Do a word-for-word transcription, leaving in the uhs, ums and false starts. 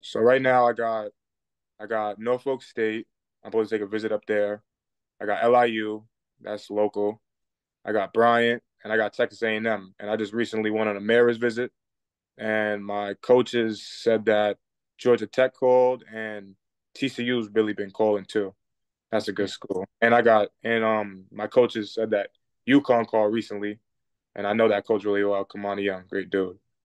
So right now I got I got Norfolk State. I'm supposed to take a visit up there. I got L I U, that's local. I got Bryant, and I got Texas A and M. And I just recently went on a Marist visit, and my coaches said that Georgia Tech called, and T C U's really been calling too. That's a good school. And I got and um my coaches said that UConn called recently, and I know that coach really well, Kamani Young, great dude.